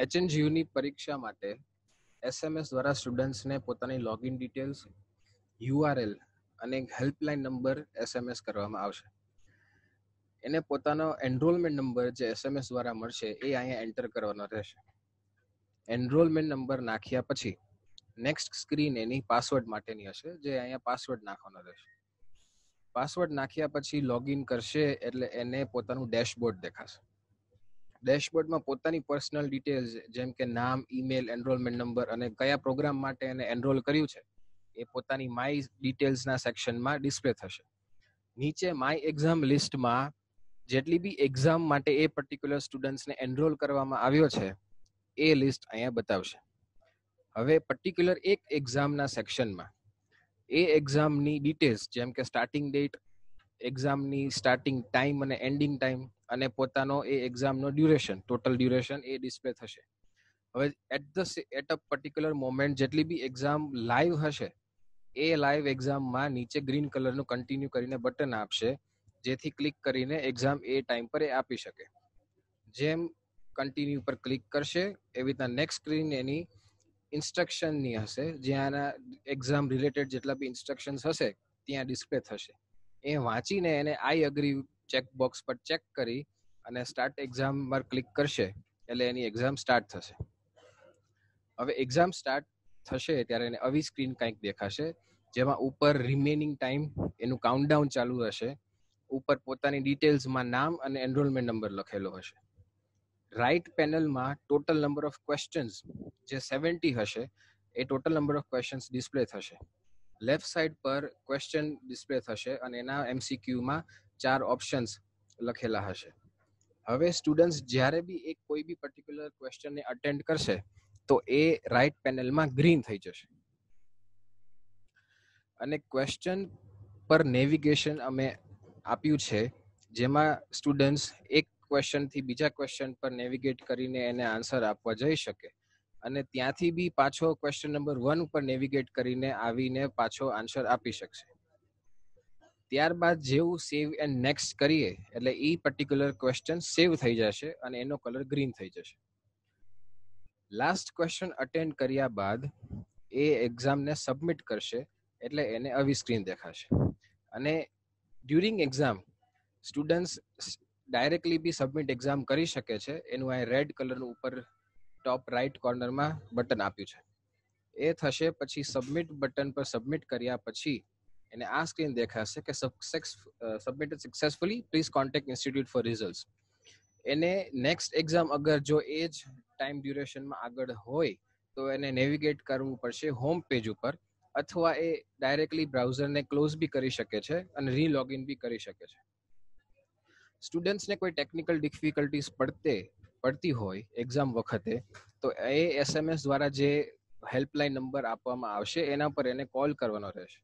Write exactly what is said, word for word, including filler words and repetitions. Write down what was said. H N G U ની પરીક્ષા માટે S M S દ્વારા સ્ટુડન્ટ્સને પોતાની login details, U R L અને helpline number S M S કરવામાં આવશે. એને પોતાનો એનરોલમેન્ટ નંબર જે S M S દ્વારા મળશે એ અહીંયા એન્ટર કરવાનો રહેશે. એનરોલમેન્ટ નંબર નાખ્યા પછી નેક્સ્ટ સ્ક્રીન એની પાસવર્ડ માટેની હશે, જે અહીંયા પાસવર્ડ નાખવાનો રહેશે. પાસવર્ડ નાખ્યા પછી લોગિન કરશે એટલે એને પોતાનું ડેશબોર્ડ દેખાશે. ડેશબોર્ડ માં પોતાની પર્સનલ ડિટેલ્સ જેમ કે નામ, ઈમેલ, એનરોલમેન્ટ નંબર અને કયા પ્રોગ્રામ માટે એને એનરોલ કર્યું છે એ પોતાની માય ડિટેલ્સ ના સેક્શન માં ડિસ્પ્લે થશે. નીચે માય એક્ઝામ લિસ્ટ માં જેટલી બી એક્ઝામ માટે એ પર્ટિક્યુલર સ્ટુડન્ટ્સ ને એનરોલ કરવામાં આવ્યો છે એ લિસ્ટ અહીંયા બતાવશે. હવે પર્ટિક્યુલર એક એક્ઝામ ના સેક્શન માં એ એક્ઝામ ની ડિટેલ્સ જેમ કે સ્ટાર્ટિંગ ડેટ, એક્ઝામ ની સ્ટાર્ટિંગ ટાઈમ અને એન્ડિંગ ટાઈમ અને પોતાનો એ એક્ઝામનો ડ્યુરેશન, ટોટલ ડ્યુરેશન એ ડિસ્પ્લે થશે. હવે at the at a particular moment જેટલી બી એક્ઝામ લાઈવ હશે એ લાઈવ એક્ઝામમાં નીચે ગ્રીન કલરનું કન્ટિન્યુ કરીને બટન આપશે, જેથી ક્લિક કરીને એક્ઝામ એ ટાઈમ પર એ આપી શકે. જેમ કન્ટિન્યુ પર ક્લિક કરશે એવી રીતના નેક્સ્ટ સ્ક્રીન એની ઇન્સ્ટ્રક્શનની હશે, જ્યાંના એક્ઝામ રિલેટેડ જેટલા બી ઇન્સ્ટ્રક્શન્સ હશે ત્યાં ડિસ્પ્લે થશે. એ વાંચીને એને આઈ અગ્રી ચેકબોક્સ પર ચેક કરી અને સ્ટાર્ટ એક્ઝામ પર ક્લિક કરશે એટલે એની એક્ઝામ સ્ટાર્ટ થશે. હવે એક્ઝામ સ્ટાર્ટ થશે ત્યારે એને આવી સ્ક્રીન કંઈક દેખાશે, જેમાં ઉપર રિમેનિંગ ટાઈમ એનું કાઉન્ટડાઉન ચાલુ હશે. ઉપર પોતાની ડિટેલ્સમાં નામ અને એનરોલમેન્ટ નંબર લખેલો હશે. રાઇટ પેનલમાં ટોટલ નંબર ઓફ ક્વેશ્ચન્સ જે સેવન્ટી હશે એ total number of questions display થશે. લેફ્ટ સાઈડ પર ક્વેશ્ચન ડિસ્પ્લે થશે અને એના એમસીક્યુમાં ચાર ઓપ્શન્સ લખેલા હશે. હવે સ્ટુડન્ટ્સ જ્યારે બી એક કોઈ બી પર્ટિક્યુલર ક્વેશ્ચનને અટેન્ડ કરશે તો એ રાઇટ પેનલમાં ગ્રીન થઈ જશે. અને ક્વેશ્ચન પર નેવિગેશન અમે આપ્યું છે, જેમાં સ્ટુડન્ટ્સ એક ક્વેશ્ચનથી બીજા ક્વેશ્ચન પર નેવિગેટ કરીને એને આન્સર આપવા જઈ શકે અને ત્યાંથી બી પાછો ક્વેશ્ચન નંબર વન ઉપર નેવિગેટ કરીને આવીને પાછો આન્સર આપી શકશે. ત્યારબાદ જેવું સેવ એન્ડ નેક્સ્ટ કરીએ એટલે એ પર્ટિક્યુલર ક્વેશ્ચન સેવ થઈ જશે અને એનો કલર ગ્રીન થઈ જશે. લાસ્ટ ક્વેશ્ચન અટેન્ડ કર્યા બાદ એ એક્ઝામને સબમિટ કરશે એટલે એને આવી સ્ક્રીન દેખાશે. અને ડ્યુરિંગ એક્ઝામ સ્ટુડન્ટ્સ ડાયરેક્ટલી બી સબમિટ એક્ઝામ કરી શકે છે. એનું આ રેડ કલરનું ઉપર ટોપ રાઇટ કોર્નરમાં બટન આપ્યું છે એ થશે. પછી સબમિટ બટન પર સબમિટ કર્યા પછી એને આ સ્ક્રીન દેખાશે કે submitted successfully, please contact institute for results. એને નેક્સ્ટ એક્ઝામ અગર જો એ જ ટાઈમ ડ્યુરેશનમાં આગળ હોય તો એને નેવિગેટ કરવું પડશે હોમ પેજ ઉપર, અથવા એ ડાયરેક્ટલી બ્રાઉઝરને ક્લોઝ બી કરી શકે છે અને રીલોગિન બી કરી શકે છે. સ્ટુડન્ટ્સને કોઈ ટેકનિકલ ડિફિકલ્ટીઝ પડતે પડતી હોય એક્ઝામ વખતે તો એ S M S દ્વારા જે હેલ્પલાઇન નંબર આપવામાં આવશે એના પર એને કોલ કરવાનો રહેશે.